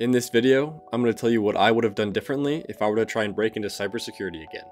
In this video, I'm going to tell you what I would have done differently if I were to try and break into cybersecurity again.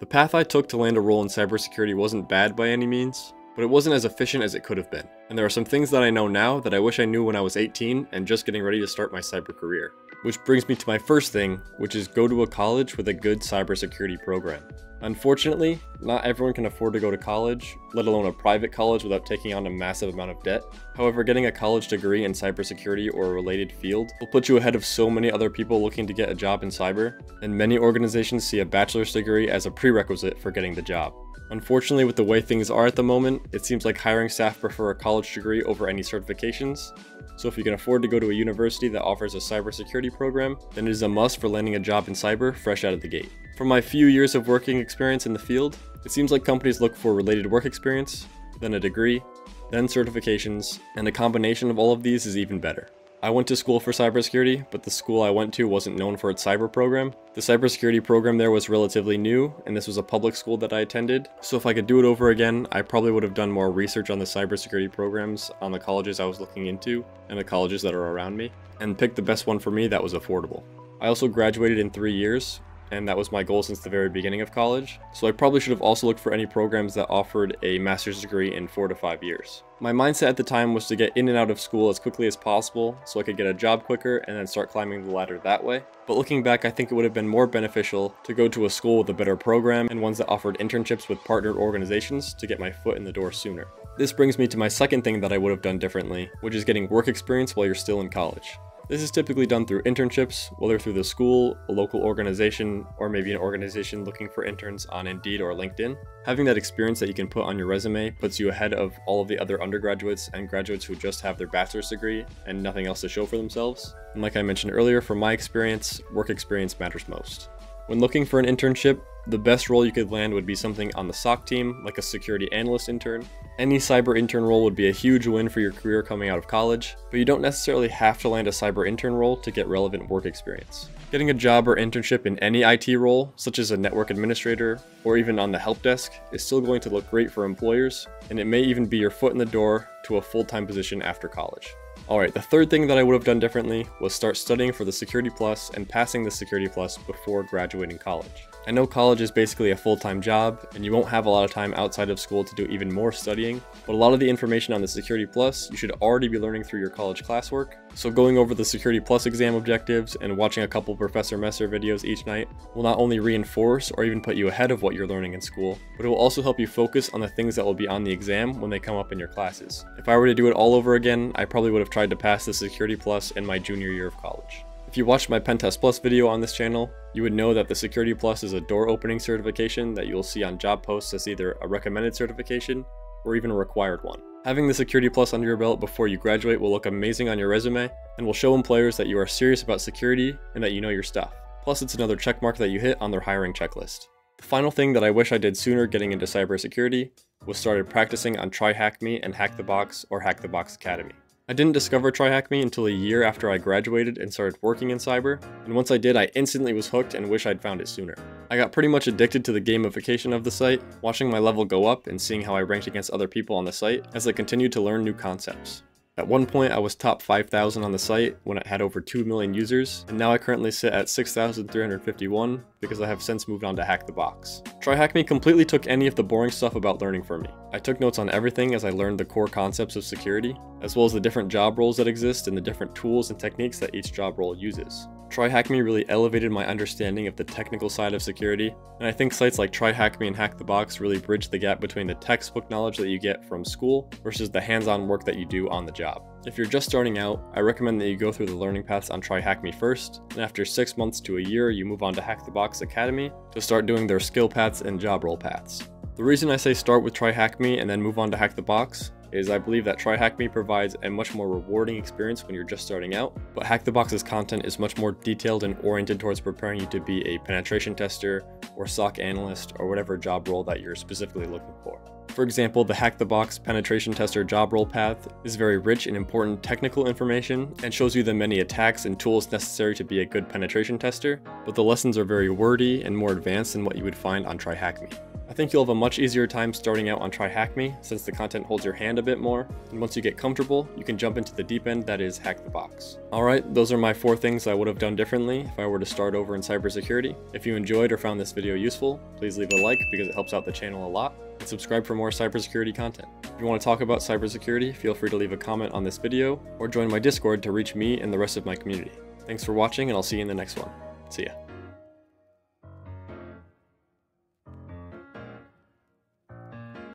The path I took to land a role in cybersecurity wasn't bad by any means, but it wasn't as efficient as it could have been, and there are some things that I know now that I wish I knew when I was 18 and just getting ready to start my cyber career. Which brings me to my first thing, which is go to a college with a good cybersecurity program. Unfortunately, not everyone can afford to go to college, let alone a private college without taking on a massive amount of debt. However, getting a college degree in cybersecurity or a related field will put you ahead of so many other people looking to get a job in cyber, and many organizations see a bachelor's degree as a prerequisite for getting the job. Unfortunately, with the way things are at the moment, it seems like hiring staff prefer a college degree over any certifications. So if you can afford to go to a university that offers a cybersecurity program, then it is a must for landing a job in cyber fresh out of the gate. From my few years of working experience in the field, it seems like companies look for related work experience, then a degree, then certifications, and a combination of all of these is even better. I went to school for cybersecurity, but the school I went to wasn't known for its cyber program. The cybersecurity program there was relatively new, and this was a public school that I attended, so if I could do it over again, I probably would have done more research on the cybersecurity programs on the colleges I was looking into and the colleges that are around me, and picked the best one for me that was affordable. I also graduated in 3 years, and that was my goal since the very beginning of college, so I probably should have also looked for any programs that offered a master's degree in 4 to 5 years. My mindset at the time was to get in and out of school as quickly as possible so I could get a job quicker and then start climbing the ladder that way, but looking back I think it would have been more beneficial to go to a school with a better program and ones that offered internships with partnered organizations to get my foot in the door sooner. This brings me to my second thing that I would have done differently, which is getting work experience while you're still in college. This is typically done through internships, whether through the school, a local organization, or maybe an organization looking for interns on Indeed or LinkedIn. Having that experience that you can put on your resume puts you ahead of all of the other undergraduates and graduates who just have their bachelor's degree and nothing else to show for themselves. And like I mentioned earlier, from my experience, work experience matters most. When looking for an internship, the best role you could land would be something on the SOC team, like a security analyst intern. Any cyber intern role would be a huge win for your career coming out of college, but you don't necessarily have to land a cyber intern role to get relevant work experience. Getting a job or internship in any IT role, such as a network administrator or even on the help desk, is still going to look great for employers, and it may even be your foot in the door to a full-time position after college. Alright, the third thing that I would have done differently was start studying for the Security Plus and passing the Security Plus before graduating college. I know college is basically a full-time job, and you won't have a lot of time outside of school to do even more studying, but a lot of the information on the Security Plus you should already be learning through your college classwork, so going over the Security Plus exam objectives and watching a couple Professor Messer videos each night will not only reinforce or even put you ahead of what you're learning in school, but it will also help you focus on the things that will be on the exam when they come up in your classes. If I were to do it all over again, I probably would have tried to pass the Security Plus in my junior year of college. If you watched my Pentest Plus video on this channel, you would know that the Security Plus is a door opening certification that you will see on job posts as either a recommended certification or even a required one. Having the Security Plus under your belt before you graduate will look amazing on your resume and will show employers that you are serious about security and that you know your stuff. Plus, it's another checkmark that you hit on their hiring checklist. The final thing that I wish I did sooner getting into cybersecurity was started practicing on TryHackMe and HackTheBox or HackTheBox Academy. I didn't discover TryHackMe until a year after I graduated and started working in cyber, and once I did, I instantly was hooked and wish I'd found it sooner. I got pretty much addicted to the gamification of the site, watching my level go up and seeing how I ranked against other people on the site as I continued to learn new concepts. At one point, I was top 5,000 on the site when it had over 2 million users, and now I currently sit at 6,351 because I have since moved on to HackTheBox. TryHackMe completely took any of the boring stuff about learning for me. I took notes on everything as I learned the core concepts of security, as well as the different job roles that exist and the different tools and techniques that each job role uses. TryHackMe really elevated my understanding of the technical side of security, and I think sites like TryHackMe and HackTheBox really bridge the gap between the textbook knowledge that you get from school versus the hands-on work that you do on the job. If you're just starting out, I recommend that you go through the learning paths on TryHackMe first, and after 6 months to a year, you move on to HackTheBox Academy to start doing their skill paths and job role paths. The reason I say start with TryHackMe and then move on to HackTheBox is I believe that TryHackMe provides a much more rewarding experience when you're just starting out, but HackTheBox's content is much more detailed and oriented towards preparing you to be a penetration tester or SOC analyst or whatever job role that you're specifically looking for. For example, the HackTheBox penetration tester job role path is very rich in important technical information and shows you the many attacks and tools necessary to be a good penetration tester, but the lessons are very wordy and more advanced than what you would find on TryHackMe. I think you'll have a much easier time starting out on TryHackMe since the content holds your hand a bit more, and once you get comfortable, you can jump into the deep end that is HackTheBox. Alright, those are my 4 things I would have done differently if I were to start over in cybersecurity. If you enjoyed or found this video useful, please leave a like because it helps out the channel a lot, and subscribe for more cybersecurity content. If you want to talk about cybersecurity, feel free to leave a comment on this video or join my Discord to reach me and the rest of my community. Thanks for watching, and I'll see you in the next one. See ya.